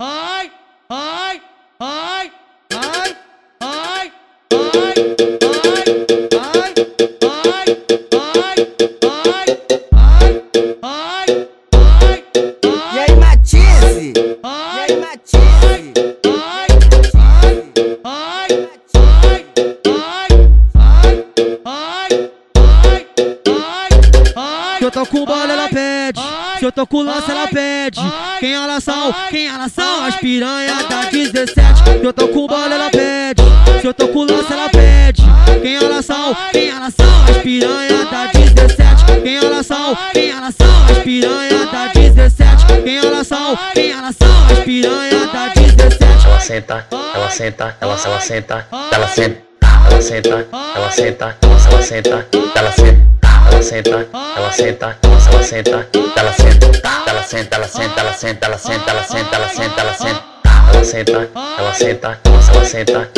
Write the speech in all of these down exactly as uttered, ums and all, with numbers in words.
ai, ai, ai, ai, ai, ai, ai, ai, ai, ai, ai, ai, ai, ai. E aí, Mathizzy? E aí, Mathizzy? Ai, ai, ai, ai, ai, ai, ai, ai. Se eu tô com bola, ela pede. Se eu tô com lança, ela pede. Quem elas são? Quem elas são? As piranha da dezessete. Se eu tô com bola, ela pede. Se eu tô com lança, ela pede. Quem elas são? Quem elas são? As piranha da dezessete. Quem elas são? Quem elas são? As piranha da dezessete. Quem elas são? Quem elas são? As piranha da dezessete. Ela senta, ela senta, ela ela senta, ela senta, ela senta, ela senta, ela senta, ela senta. Ela senta, ela senta, ela senta, ela senta, ela senta, ela senta, ela senta, ela senta, ela senta, ela senta, ela senta, ela senta, ela senta, ela senta, ela senta, ela senta, ela senta,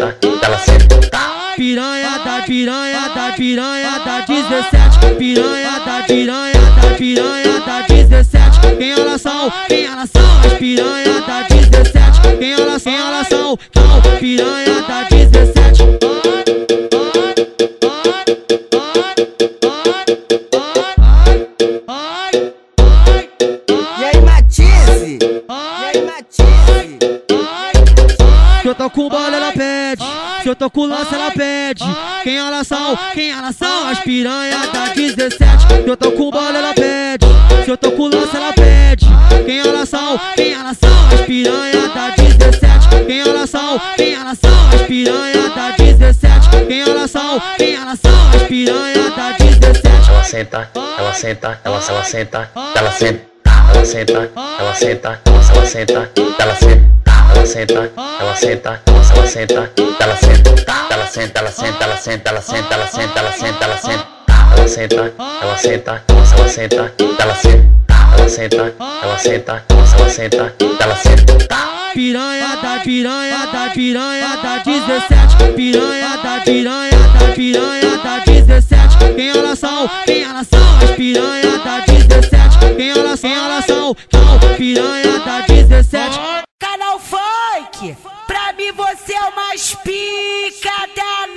ela senta, ela senta. Piranha da piranha da piranha da dezessete, piranha da piranha da piranha da dezessete. Quem elas são? Quem elas são? As piranha da dezessete. Quem elas são? Quem elas são? Piranha da dezessete. Se eu tô com bola, ela pede. Se eu tô com lança, ela pede. Quem elas são? Quem elas são? As piranha da dezessete. Se eu tô com bola, ela pede. Se eu tô com lança, ela pede. Quem elas são? Quem elas são? As piranha da dezessete. Quem elas são? Quem elas são? As piranha da dezessete. Quem elas são? Quem elas são? As piranha da dezessete. Ela senta, ela senta, ela ela senta, ela senta, ela senta, ela senta, ela senta, ela senta. Ela senta, ela senta, ela senta, ela senta, ela senta, ela senta, ela senta, ela senta, ela senta, ela senta, ela senta. Ela senta, ela senta, ela senta, ela senta, ela senta, ela senta, ela senta, ela senta. Piranha da piranha da piranha da dezessete, piranha da piranha da piranha da dezessete. Quem elas são? Quem elas são? As piranha da dezessete. Quem elas são? Quem elas são? Piranha da dezessete. Canal Funk, pra mim você é o mais pica da